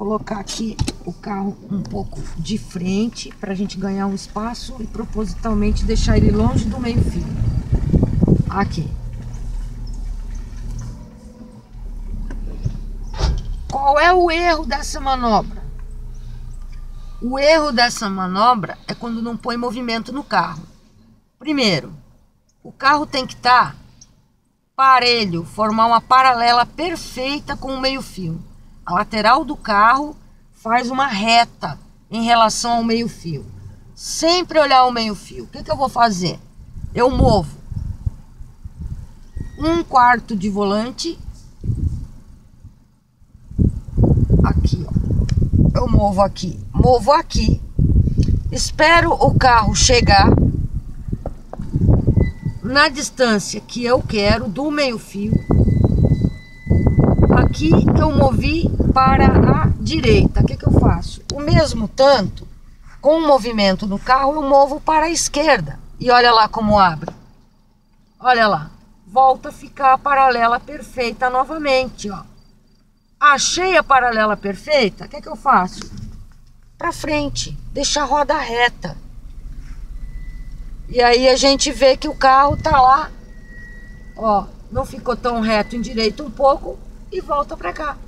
colocar aqui o carro um pouco de frente para a gente ganhar um espaço e propositalmente deixar ele longe do meio-fio. Aqui. Qual é o erro dessa manobra? O erro dessa manobra é quando não põe movimento no carro. Primeiro, o carro tem que estar parelho, formar uma paralela perfeita com o meio-fio. A lateral do carro faz uma reta em relação ao meio-fio. Sempre olhar o meio-fio. O que que eu vou fazer? Eu movo 1/4 de volante. Aqui, ó. Eu movo aqui. Espero o carro chegar na distância que eu quero do meio-fio. Aqui eu movi para a direita. O que que eu faço? O mesmo tanto, com o movimento no carro, eu movo para a esquerda. E olha lá como abre. Olha lá. Volta a ficar a paralela perfeita novamente, ó. Achei a paralela perfeita. O que que eu faço? Para frente. Deixa a roda reta. E aí a gente vê que o carro tá lá. Ó, não ficou tão reto, endireita um pouco. E volta pra cá.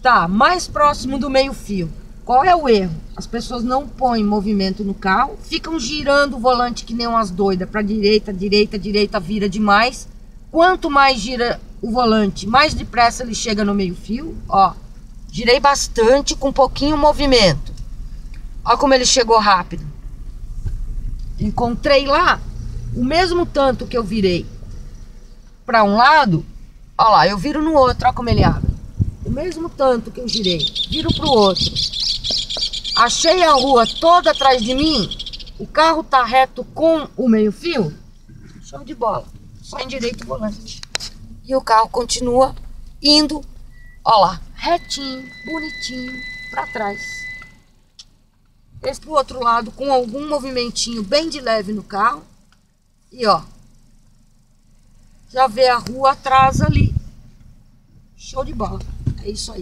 Tá, mais próximo do meio-fio. Qual é o erro? As pessoas não põem movimento no carro, ficam girando o volante que nem umas doidas, pra direita, direita, direita, vira demais. Quanto mais gira o volante, mais depressa ele chega no meio-fio. Ó, girei bastante com pouquinho movimento. Ó como ele chegou rápido. Encontrei lá o mesmo tanto que eu virei pra um lado. Olha lá, eu viro no outro, olha como ele abre. O mesmo tanto que eu girei, viro pro outro. Achei a rua toda atrás de mim, o carro tá reto com o meio-fio, show de bola. Só endireito o volante. E o carro continua indo, olha lá, retinho, bonitinho, pra trás. Esse pro outro lado, com algum movimentinho bem de leve no carro. E ó. Já vê a rua atrás ali. Show de bola. É isso aí.